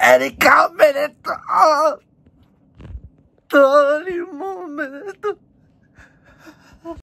Erica merece todo el mundo.